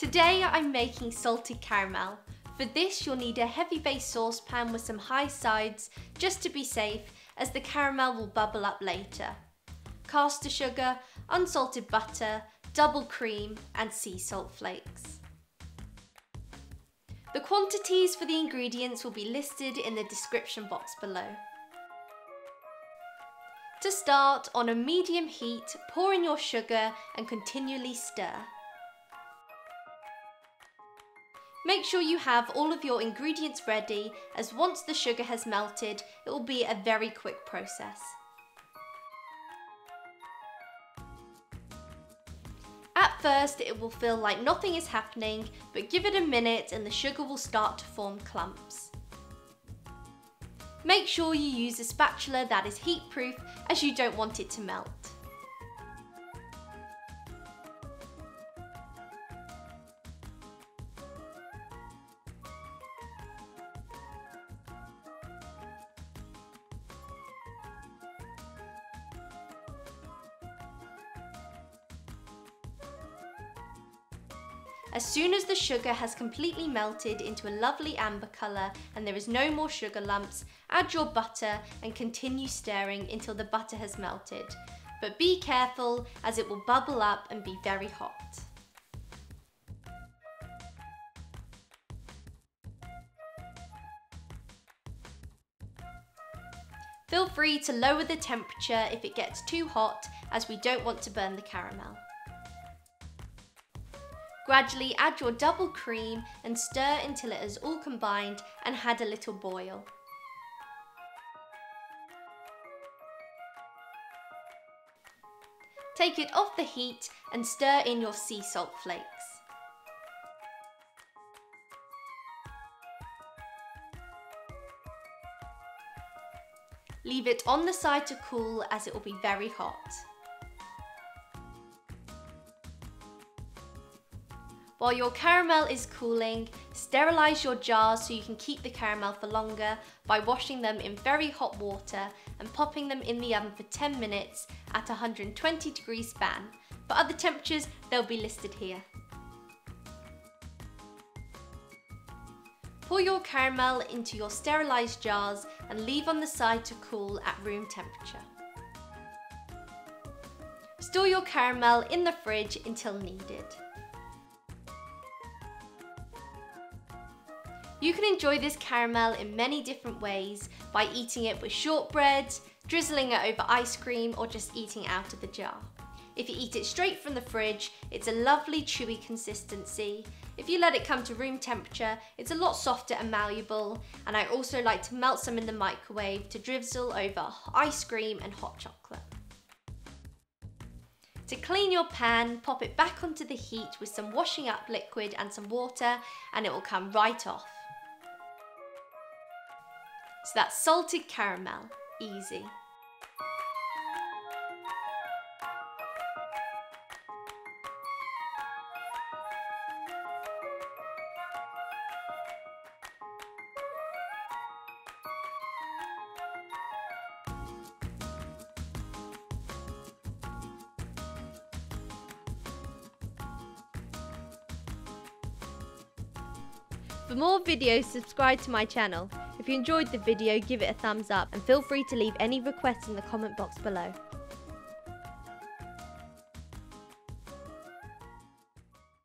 Today I'm making salted caramel. For this you'll need a heavy base saucepan with some high sides just to be safe, as the caramel will bubble up later. Caster sugar, unsalted butter, double cream and sea salt flakes. The quantities for the ingredients will be listed in the description box below. To start, on a medium heat, pour in your sugar and continually stir. Make sure you have all of your ingredients ready, as once the sugar has melted, it will be a very quick process. At first, it will feel like nothing is happening, but give it a minute and the sugar will start to form clumps. Make sure you use a spatula that is heat-proof, as you don't want it to melt. As soon as the sugar has completely melted into a lovely amber colour and there is no more sugar lumps, add your butter and continue stirring until the butter has melted. But be careful, as it will bubble up and be very hot. Feel free to lower the temperature if it gets too hot, as we don't want to burn the caramel. Gradually add your double cream and stir until it is all combined and had a little boil. Take it off the heat and stir in your sea salt flakes. Leave it on the side to cool, as it will be very hot. While your caramel is cooling, sterilise your jars so you can keep the caramel for longer by washing them in very hot water and popping them in the oven for 10 minutes at 120 degrees Fan. For other temperatures, they'll be listed here. Pour your caramel into your sterilised jars and leave on the side to cool at room temperature. Store your caramel in the fridge until needed. You can enjoy this caramel in many different ways, by eating it with shortbread, drizzling it over ice cream, or just eating out of the jar. If you eat it straight from the fridge, it's a lovely chewy consistency. If you let it come to room temperature, it's a lot softer and malleable, and I also like to melt some in the microwave to drizzle over ice cream and hot chocolate. To clean your pan, pop it back onto the heat with some washing up liquid and some water, and it will come right off. So that's salted caramel, easy. For more videos, subscribe to my channel. If you enjoyed the video, give it a thumbs up and feel free to leave any requests in the comment box below.